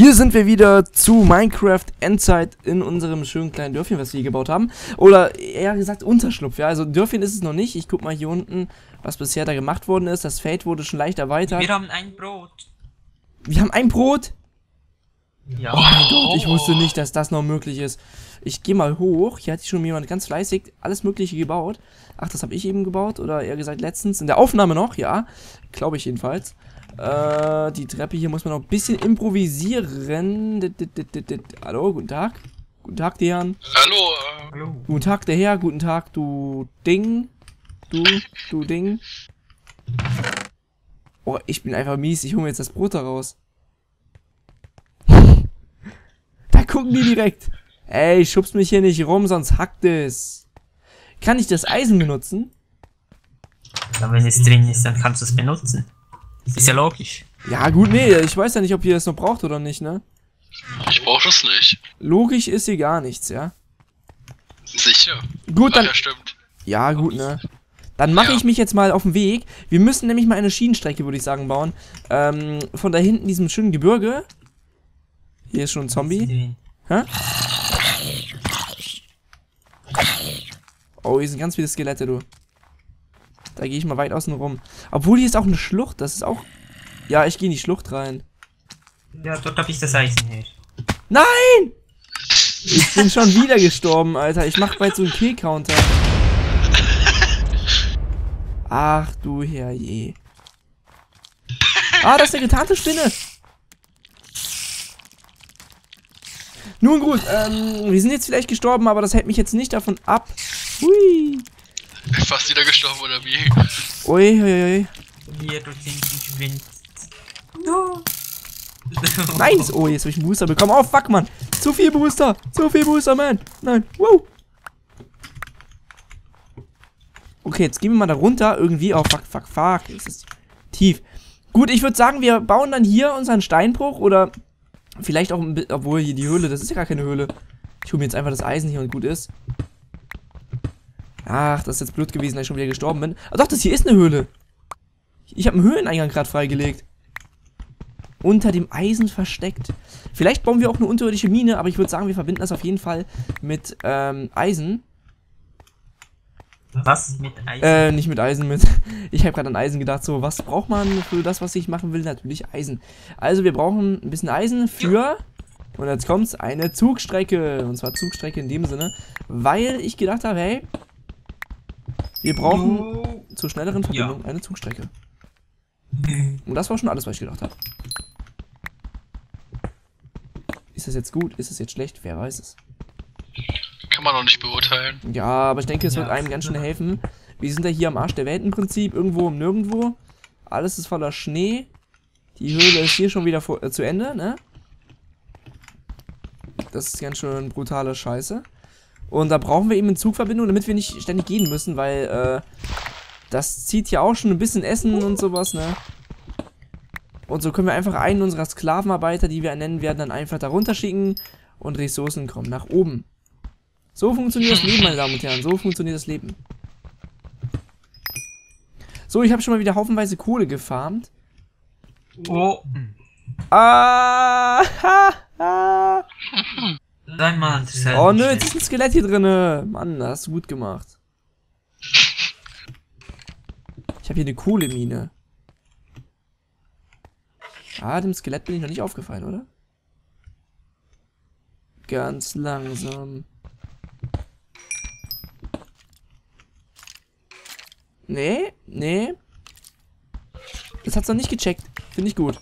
Hier sind wir wieder zu Minecraft Endzeit in unserem schönen kleinen Dörfchen, was wir hier gebaut haben. Oder eher gesagt Unterschlupf, ja. Also Dörfchen ist es noch nicht. Ich guck mal hier unten, was bisher da gemacht worden ist. Das Feld wurde schon leicht erweitert. Wir haben ein Brot. Wir haben ein Brot? Ja. Oh mein Gott, ich wusste nicht, dass das noch möglich ist. Ich gehe mal hoch. Hier hat sich schon jemand ganz fleißig alles Mögliche gebaut. Ach, das habe ich eben gebaut. Oder eher gesagt letztens. In der Aufnahme noch, ja. Glaube ich jedenfalls. Die Treppe hier muss man noch ein bisschen improvisieren. Hallo, guten Tag. Guten Tag, die Herren. Hallo. Hallo. Guten Tag, der Herr. Guten Tag, du Ding. Du Ding. Oh, ich bin einfach mies. Ich hole mir jetzt das Brot da raus. Da gucken die direkt. Ey, schubst mich hier nicht rum, sonst hackt es. Kann ich das Eisen benutzen? Ja, wenn es drin ist, dann kannst du es benutzen. Ist ja logisch. Ja gut, nee, ich weiß ja nicht, ob ihr das noch braucht oder nicht, ne? Ich brauche es nicht. Logisch ist hier gar nichts, ja? Sicher. Gut, dann... Ach, ja, stimmt. Ja, gut, ne? Dann mache ich mich jetzt mal auf den Weg. Wir müssen nämlich mal eine Schienenstrecke, würde ich sagen, bauen. Von da hinten, diesem schönen Gebirge. Hier ist schon ein Zombie. Hä? Oh, hier sind ganz viele Skelette, du. Da gehe ich mal weit außen rum. Obwohl, hier ist auch eine Schlucht. Das ist auch... Ja, ich gehe in die Schlucht rein. Ja, dort habe ich das Eisen her. Nein! Ich bin schon wieder gestorben, Alter. Ich mache bald so einen Kill-Counter. Ach du Herrje. Ah, das ist eine getarnte Spinne. Nun gut, wir sind jetzt vielleicht gestorben, aber das hält mich jetzt nicht davon ab. Hui. Fast wieder gestorben, oder wie? Ui, ui, ui. Hier, du zinkst Wind. No. Nein! Oh, jetzt habe ich einen Booster bekommen. Oh, fuck, Mann! Zu viel Booster! Zu viel Booster, Mann! Nein! Wow! Okay, jetzt gehen wir mal da runter. Irgendwie. Oh, fuck, fuck, fuck. Es ist tief. Gut, ich würde sagen, wir bauen dann hier unseren Steinbruch. Oder vielleicht auch ein bisschen... Obwohl, hier die Höhle. Das ist ja gar keine Höhle. Ich hole mir jetzt einfach das Eisen hier und gut ist. Ach, das ist jetzt blöd gewesen, dass ich schon wieder gestorben bin. Ah, doch, das hier ist eine Höhle. Ich habe einen Höhleneingang gerade freigelegt. Unter dem Eisen versteckt. Vielleicht bauen wir auch eine unterirdische Mine, aber ich würde sagen, wir verbinden das auf jeden Fall mit Eisen. Was? Mit Eisen? Nicht mit Eisen, mit... Ich habe gerade an Eisen gedacht, so, was braucht man für das, was ich machen will? Natürlich Eisen. Also, wir brauchen ein bisschen Eisen für... Und jetzt kommt's, eine Zugstrecke. Und zwar Zugstrecke in dem Sinne, weil ich gedacht habe, hey... Wir brauchen zur schnelleren Verbindung eine Zugstrecke. Und das war schon alles, was ich gedacht habe. Ist das jetzt gut? Ist das jetzt schlecht? Wer weiß es? Kann man noch nicht beurteilen. Ja, aber ich denke, es wird einem ganz schön helfen. Wir sind ja hier am Arsch der Welt im Prinzip. Irgendwo im Nirgendwo. Alles ist voller Schnee. Die Höhle ist hier schon wieder zu Ende, ne? Das ist ganz schön brutale Scheiße. Und da brauchen wir eben eine Zugverbindung, damit wir nicht ständig gehen müssen, weil, das zieht ja auch schon ein bisschen Essen und sowas, ne? Und so können wir einfach einen unserer Sklavenarbeiter, die wir nennen werden, dann einfach da runter schicken und Ressourcen kommen nach oben. So funktioniert das Leben, meine Damen und Herren, so funktioniert das Leben. So, ich habe schon mal wieder haufenweise Kohle gefarmt. Oh. Ah, ha, ha. Nein, Mann, das ist halt oh nö, jetzt ist ein Skelett hier drinne. Mann, das hast du gut gemacht. Ich habe hier eine Kohlemine. Ah, dem Skelett bin ich noch nicht aufgefallen, oder? Ganz langsam. Nee, nee. Das hat's noch nicht gecheckt. Finde ich gut.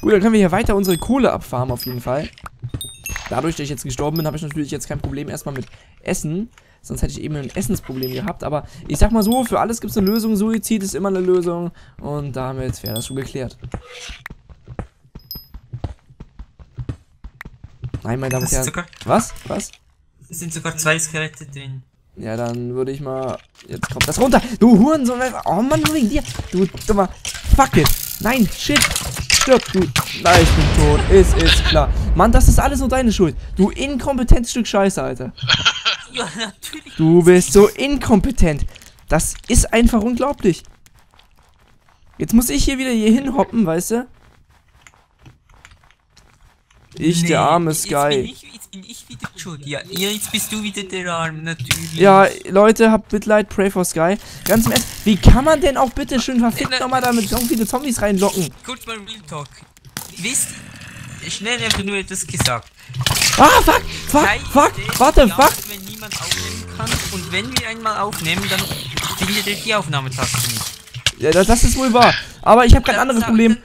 Gut, dann können wir hier weiter unsere Kohle abfarmen auf jeden Fall. Dadurch, dass ich jetzt gestorben bin, habe ich natürlich jetzt kein Problem erstmal mit Essen. Sonst hätte ich eben ein Essensproblem gehabt. Aber ich sag mal so, für alles gibt es eine Lösung. Suizid ist immer eine Lösung. Und damit wäre das schon geklärt. Nein, meine Damen und Herren. Was? Was? Es sind sogar zwei Skelette drin. Ja, dann würde ich mal... Jetzt kommt das runter. Du Hurensohn. Oh Mann, nur wegen dir. Du dummer... Fuck it. Nein, shit. Stirb, du. Nein, ich bin tot. Ist klar. Mann, das ist alles nur deine Schuld. Du inkompetentes Stück Scheiße, Alter. Ja, natürlich. Du bist so inkompetent. Das ist einfach unglaublich. Jetzt muss ich hier wieder hier hinhoppen, weißt du? Ich, nee, der arme Sky. Jetzt bin ich wieder schuld. Ja, jetzt bist du wieder der Arm, natürlich. Ja, Leute, habt Mitleid, pray for Sky. Ganz im Ernst, wie kann man denn auch bitte schön verfickt nochmal damit so viele Zombies reinlocken? Kurz mal Real Talk. Wisst ihr, schnell einfach nur etwas gesagt. Ah, fuck, fuck, fuck, warte, fuck. Wenn niemand aufnehmen kann und wenn wir einmal aufnehmen, dann findet ihr die Aufnahmetaste nicht. Ja, das ist wohl wahr. Aber ich habe kein anderes Problem.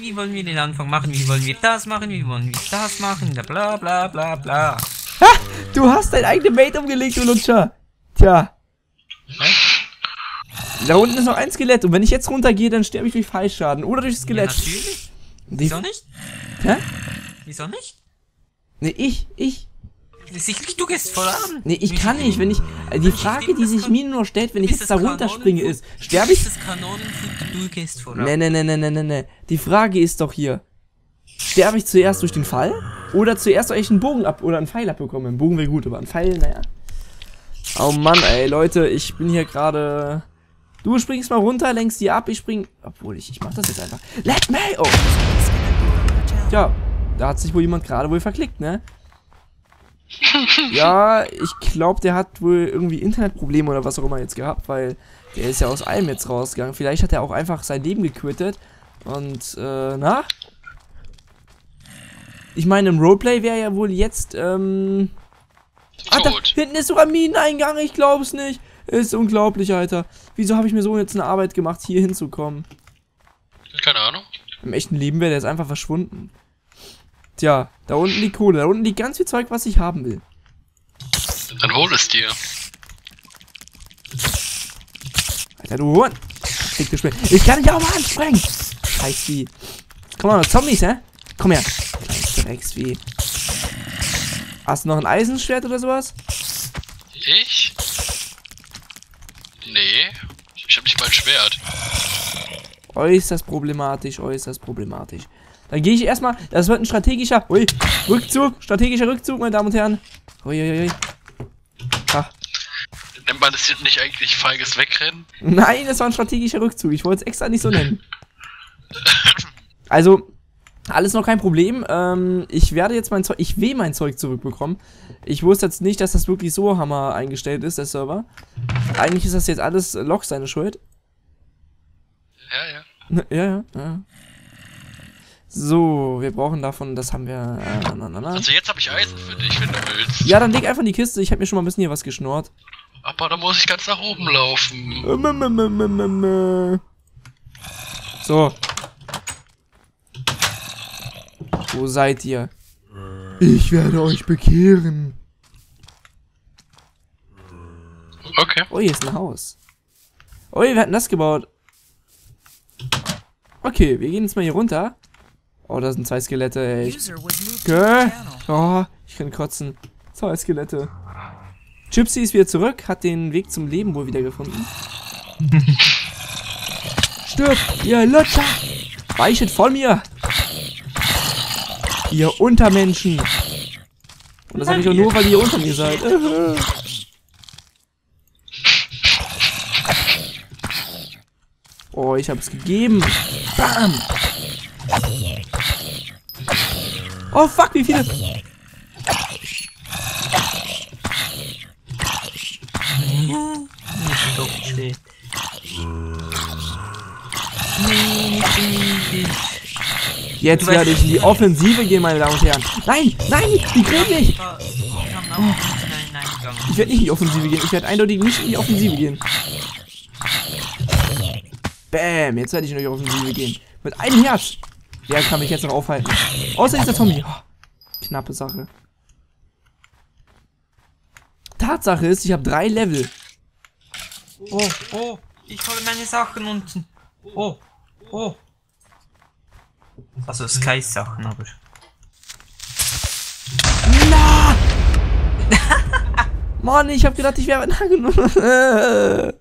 Wie wollen wir den Anfang machen? Wie wollen wir das machen? Wie wollen wir das machen? Bla bla bla bla. Ha! Du hast dein eigenes Bait umgelegt, du Lutscher. Tja. Hä? Da unten ist noch ein Skelett und wenn ich jetzt runtergehe, dann sterbe ich durch Fallschaden oder durch Skelett. Ja, natürlich. Wieso nicht? Hä? Wieso nicht? Nee, ich. Sicherlich, du gehst voll an. Nee, ich kann nicht, wenn ich... Die Frage, die sich mir nur stellt, wenn ich jetzt da runterspringe, ist... Sterbe ich? Du gehst voll an. Nee. Die Frage ist doch hier... Sterbe ich zuerst durch den Fall? Oder zuerst, weil ich einen Bogen ab... Oder einen Pfeil abbekomme? Ein Bogen wäre gut, aber ein Pfeil, naja. Oh Mann, ey, Leute, ich bin hier gerade... Du springst mal runter, lenkst die ab, ich spring... Obwohl, ich mach das jetzt einfach. Let me... Oh! Tja, da hat sich wohl jemand gerade wohl verklickt, ne? Ja, ich glaube, der hat wohl irgendwie Internetprobleme oder was auch immer jetzt gehabt, weil der ist ja aus allem jetzt rausgegangen. Vielleicht hat er auch einfach sein Leben gequittet und, na? Ich meine, im Roleplay wäre ja wohl jetzt, Ach, da hinten ist sogar Mineneingang, ich glaub's nicht. Ist unglaublich, Alter. Wieso habe ich mir so jetzt eine Arbeit gemacht, hier hinzukommen? Keine Ahnung. Im echten Leben wäre der jetzt einfach verschwunden. Tja, da unten die Kohle, da unten liegt ganz viel Zeug, was ich haben will. Dann hol es dir. Alter, du Huren! Ich kann dich auch mal ansprengen! Scheißvieh. Komm mal, Zombies, hä? Komm her. Drecksvieh. Hast du noch ein Eisenschwert oder sowas? Ich? Nee. Ich hab nicht mal ein Schwert. Äußerst problematisch, äußerst problematisch. Dann gehe ich erstmal, das wird ein strategischer, ui, Rückzug, strategischer Rückzug, meine Damen und Herren. Uiuiui. Nennt man das nicht eigentlich feiges Wegrennen? Nein, das war ein strategischer Rückzug, ich wollte es extra nicht so nennen. Also, alles noch kein Problem, ich werde jetzt mein Zeug, ich will mein Zeug zurückbekommen. Ich wusste jetzt nicht, dass das wirklich so hammer eingestellt ist, der Server. Eigentlich ist das jetzt alles Log seine Schuld. Ja, ja. Ja. So, wir brauchen davon, das haben wir... Also jetzt habe ich Eisen für dich, wenn du willst. Ja, dann leg einfach in die Kiste, ich habe mir schon mal ein bisschen hier was geschnurrt. Aber da muss ich ganz nach oben laufen. So. Wo seid ihr? Ich werde euch bekehren. Okay. Oh, hier ist ein Haus. Oh, wir hatten das gebaut. Okay, wir gehen jetzt mal hier runter. Oh, da sind zwei Skelette, ey. Okay. Oh, ich kann kotzen. Zwei Skelette. Gypsy ist wieder zurück, hat den Weg zum Leben wohl wieder gefunden. Stirb, ihr Lutscher! Weichet von mir! Ihr Untermenschen! Und das habe ich auch nur, weil ihr unter mir seid. Oh, ich habe es gegeben. Bam! Oh fuck, wie viele! Jetzt werde ich in die Offensive gehen, meine Damen und Herren. Nein, nein, die kriegen nicht! Ich werde nicht in die Offensive gehen, ich werde eindeutig nicht in die Offensive gehen. Bäm, jetzt werde ich in die Offensive gehen. Mit einem Herz! Der kann mich jetzt noch aufhalten. Außer dieser Zombie. Oh, knappe Sache. Tatsache ist, ich habe 3 Level. Oh, ich hole meine Sachen unten. Oh. Also Skys Sachen, aber. Na! Mann, ich habe gedacht, ich wäre angenommen.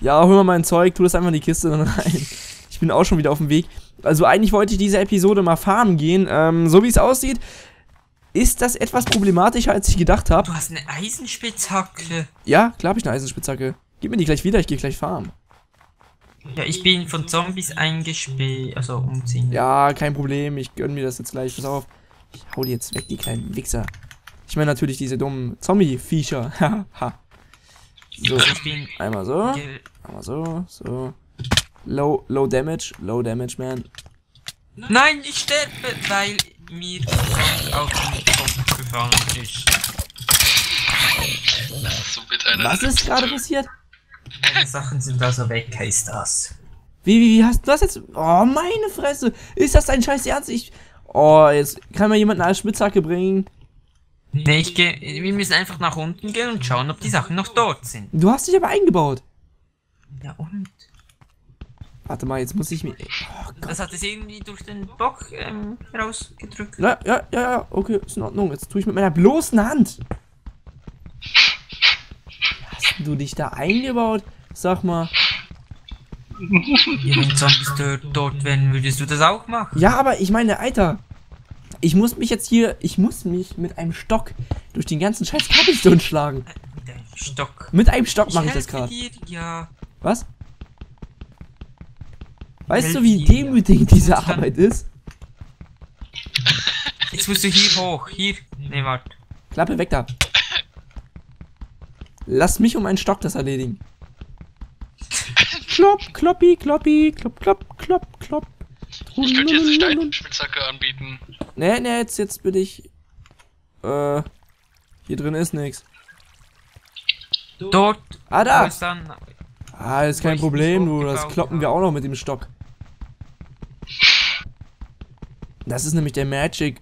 Ja, hol mal mein Zeug, tu das einfach in die Kiste dann rein. Ich bin auch schon wieder auf dem Weg. Also eigentlich wollte ich diese Episode mal farmen gehen. So wie es aussieht, ist das etwas problematischer, als ich gedacht habe. Du hast eine Eisenspitzhacke. Ja, klar habe ich eine Eisenspitzhacke. Gib mir die gleich wieder, ich gehe gleich farmen. Ja, ich bin von Zombies eingesperrt, also umziehen. Ja, kein Problem, ich gönn mir das jetzt gleich, pass auf. Ich hau die jetzt weg, die kleinen Wichser. Ich meine natürlich diese dummen Zombie-Viecher, haha. So, ich bin einmal so, einmal so, so. Low Damage, man. Nein, ich sterbe, weil mir auf den Kopf gefallen ist. Was ist gerade passiert? Meine Sachen sind also weg, heißt das. Wie hast du das jetzt? Oh, meine Fresse! Ist das dein scheiß Ernst? Oh, jetzt kann mir jemand eine Spitzhacke bringen. Nee, wir müssen einfach nach unten gehen und schauen, ob die Sachen noch dort sind. Du hast dich aber eingebaut. Ja und? Warte mal, jetzt muss ich mir... Oh, das hat es irgendwie durch den Block rausgedrückt. Ja, okay, ist in Ordnung. Jetzt tue ich mit meiner bloßen Hand. Hast du dich da eingebaut? Sag mal. Wenn Zombies dort wären, würdest du das auch machen? Ja, aber ich meine, Alter. Ich muss mich jetzt hier... Ich muss mich mit einem Stock durch den ganzen scheiß Cobblestone schlagen. Mit einem Stock? Mit einem Stock mache ich das gerade. Ja. Was? Weißt du, wie demütig diese Arbeit ist? Jetzt musst du hier hoch, hier. Nee, warte. Klappe weg da. Lass mich um einen Stock das erledigen. Klopp, kloppi, kloppi, klopp, klopp, klopp, klopp. Ich könnte jetzt eine Steinspitzhacke anbieten. Nee, jetzt bin ich... Hier drin ist nichts. Dort. Ah, da. Ist kein Problem, du. Das kloppen wir auch noch mit dem Stock. Das ist nämlich der Magic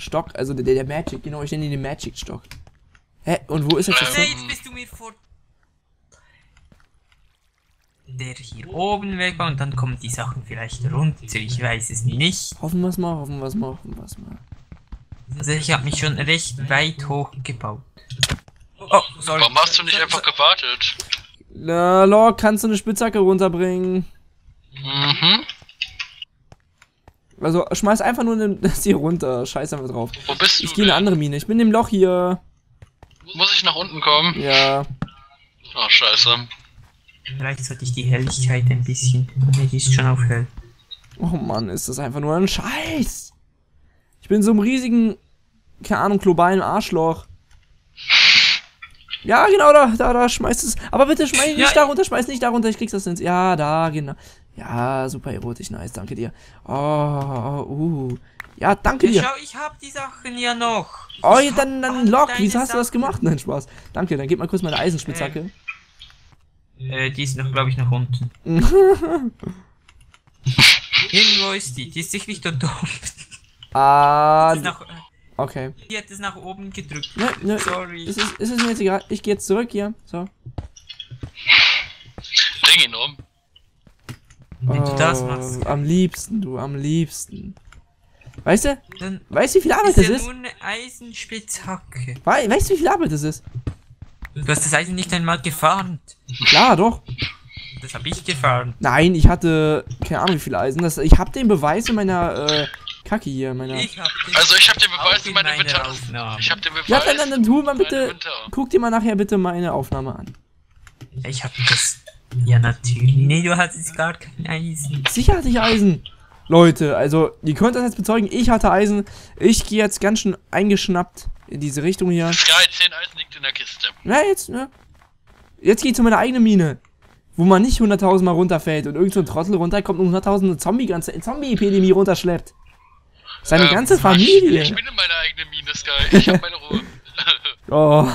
Stock, also der Magic, genau, ich nenne ihn den Magic Stock. Hä, und wo ist jetzt das? Nee, jetzt bist du mir vor... Der hier oben weg war und dann kommen die Sachen vielleicht runter, ich weiß es nicht. Hoffen wir es mal, hoffen wir es mal, hoffen wir es mal. Also ich habe mich schon recht weit hoch gebaut. Oh, sorry. Warum hast du nicht einfach gewartet? Na, Lord, kannst du eine Spitzhacke runterbringen? Mhm. Also, schmeiß einfach nur das hier runter. Scheiß einfach drauf. Wo bist du? Ich gehe in eine andere Mine. Ich bin im Loch hier. Muss ich nach unten kommen? Ja. Oh, scheiße. Vielleicht sollte ich die Helligkeit ein bisschen... Nee, die ist schon auf hell. Oh Mann, ist das einfach nur ein Scheiß. Ich bin in so einem riesigen... Keine Ahnung, globalen Arschloch. Ja, genau, da schmeißt es. Aber bitte schmeiß nicht darunter, ich krieg's das ins... Ja, da, genau. Ja, super erotisch, nice, danke dir. Ja, danke dir. Schau, ich hab die Sachen ja noch. Oh, dann Lock, wieso hast du das gemacht? Nein, Spaß. Danke, dann gib mal kurz meine Eisenspitzhacke. Die ist noch, glaube ich, nach unten. Irgendwo ist die ist sicherlich dort oben. Okay. Die hat es nach oben gedrückt. Ne, sorry. Es ist mir jetzt egal. Ich gehe jetzt zurück hier. So. Bring ihn um. Wenn du das machst. Am liebsten, du, am liebsten. Weißt du? Dann weißt du, wie viel Arbeit das ist? Nur eine Eisenspitzhacke. Weißt du, wie viel Arbeit das ist? Du hast das Eisen nicht einmal gefahren. Klar, doch. Das habe ich gefahren. Nein, ich hatte keine Ahnung, wie viel Eisen. Ich habe den Beweis in meiner... Kacke hier, meiner. Ich hab den Beweis in meiner Winteraufnahme. Ja, dann tu mal bitte. Guck dir mal nachher bitte meine Aufnahme an. Ich hab das. Ja, natürlich. Nee, du hattest gar kein Eisen. Sicher hatte ich Eisen. Leute, also, ihr könnt das jetzt bezeugen. Ich hatte Eisen. Ich gehe jetzt ganz schön eingeschnappt in diese Richtung hier. Sky, 10 Eisen liegt in der Kiste. Na, jetzt, ne? Jetzt gehe ich zu meiner eigenen Mine. Wo man nicht 100.000 mal runterfällt und irgend so ein Trottel runterkommt und 100.000 Zombie-Epidemie runterschleppt. Seine ganze Familie. Ich bin in meiner eigenen Mine, Sky. Ich hab meine Ruhe. Oh.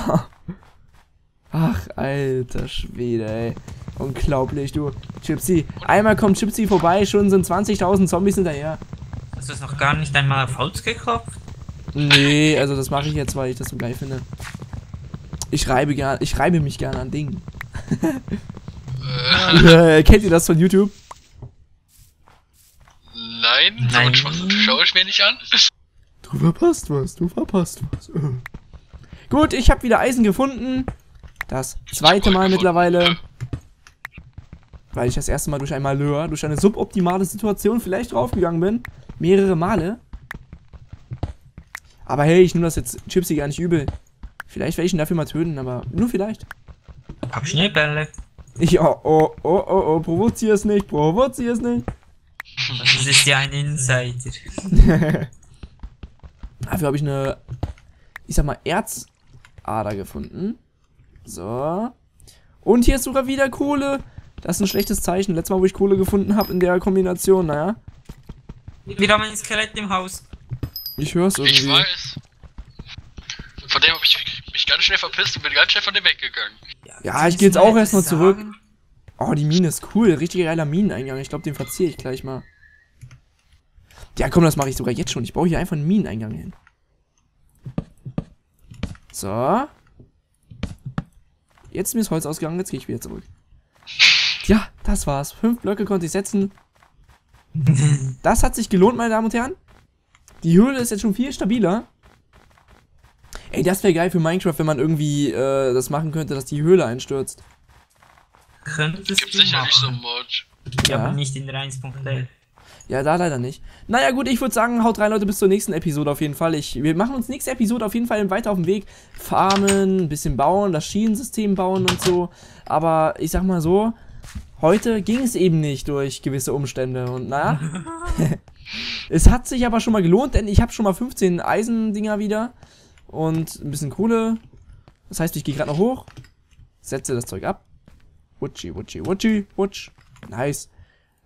Ach, alter Schwede, ey. Unglaublich, du. Gypsy. Einmal kommt Gypsy vorbei, schon sind 20.000 Zombies hinterher. Hast du das noch gar nicht einmal auf Holz geklopft? Nee, also das mache ich jetzt, weil ich das so geil finde. Ich reibe mich gerne an Dingen. Kennt ihr das von YouTube? Nein, so einen Schwachsinn schaue ich mir nicht an. Du verpasst was. Gut, ich habe wieder Eisen gefunden. Das zweite Mal mittlerweile. Weil ich das erste Mal durch ein Malheur, durch eine suboptimale Situation vielleicht draufgegangen bin. Mehrere Male. Aber hey, ich nehme das jetzt Gypsy gar nicht übel. Vielleicht werde ich ihn dafür mal töten, aber nur vielleicht. Hab Schneebälle. Ja, oh, provozier es nicht. Das ist ja ein Insider. Dafür habe ich eine, ich sag mal, Erzader gefunden. So. Und hier ist sogar wieder Kohle. Das ist ein schlechtes Zeichen. Letztes Mal, wo ich Kohle gefunden habe in der Kombination, naja. Wieder mein Skelett im Haus. Ich hör's irgendwie. Ich weiß. Von dem habe ich mich ganz schnell verpisst und bin ganz schnell von dem weggegangen. Ja, ich gehe jetzt auch erstmal zurück. Oh, die Mine ist cool. Richtig geiler Mineneingang. Ich glaube, den verziere ich gleich mal. Ja, komm, das mache ich sogar jetzt schon. Ich baue hier einfach einen Mineneingang hin. So. Jetzt ist mir das Holz ausgegangen. Jetzt gehe ich wieder zurück. Ja, das war's. 5 Blöcke konnte ich setzen. Das hat sich gelohnt, meine Damen und Herren. Die Höhle ist jetzt schon viel stabiler. Ey, das wäre geil für Minecraft, wenn man irgendwie das machen könnte, dass die Höhle einstürzt. Könntest du sicherlich so einen Mod. Ja, aber nicht in 1.11. Ja, da leider nicht. Naja gut, ich würde sagen, haut rein, Leute, bis zur nächsten Episode auf jeden Fall. Wir machen uns nächste Episode auf jeden Fall weiter auf dem Weg. Farmen, ein bisschen bauen, das Schienensystem bauen und so. Aber ich sag mal so, heute ging es eben nicht durch gewisse Umstände. Und naja, es hat sich aber schon mal gelohnt, denn ich habe schon mal 15 Eisendinger wieder. Und ein bisschen Kohle. Das heißt, ich gehe gerade noch hoch. Setze das Zeug ab. Wutschi. Nice.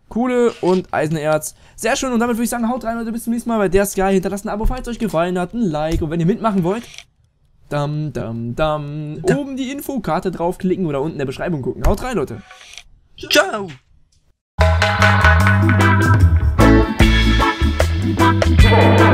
Kohle und Eisenerz. Sehr schön. Und damit würde ich sagen, haut rein, Leute. Bis zum nächsten Mal bei Der Sky. Hinterlasst ein Abo, falls es euch gefallen hat. Ein Like. Und wenn ihr mitmachen wollt, oben die Infokarte draufklicken oder unten in der Beschreibung gucken. Haut rein, Leute. Ciao. Ciao.